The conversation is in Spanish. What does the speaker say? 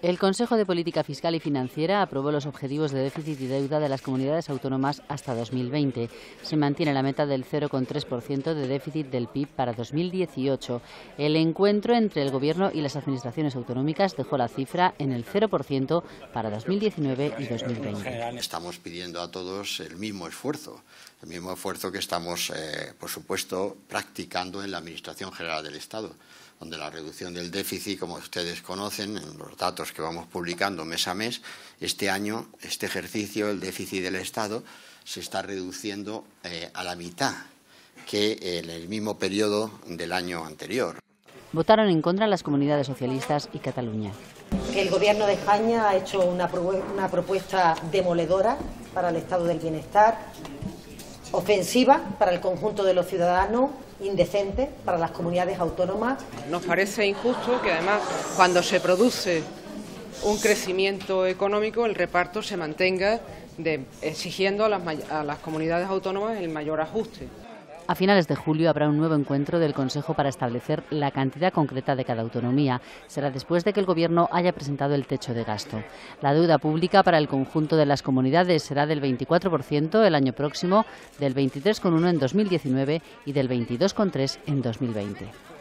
El Consejo de Política Fiscal y Financiera aprobó los objetivos de déficit y deuda de las comunidades autónomas hasta 2020. Se mantiene la meta del 0,3% de déficit del PIB para 2018. El encuentro entre el Gobierno y las administraciones autonómicas dejó la cifra en el 0% para 2019 y 2020. Estamos pidiendo a todos el mismo esfuerzo que estamos, por supuesto, practicando en la Administración General del Estado, donde la reducción del déficit, como ustedes conocen, en los datos que vamos publicando mes a mes, este año, este ejercicio, el déficit del Estado se está reduciendo a la mitad que en el mismo periodo del año anterior. Votaron en contra las comunidades socialistas y Cataluña. El Gobierno de España ha hecho una propuesta demoledora para el estado del bienestar, ofensiva para el conjunto de los ciudadanos, indecente para las comunidades autónomas. Nos parece injusto que además cuando se produce un crecimiento económico el reparto se mantenga exigiendo a las comunidades autónomas el mayor ajuste. A finales de julio habrá un nuevo encuentro del Consejo para establecer la cantidad concreta de cada autonomía. Será después de que el Gobierno haya presentado el techo de gasto. La deuda pública para el conjunto de las comunidades será del 24% el año próximo, del 23,1% en 2019 y del 22,3% en 2020.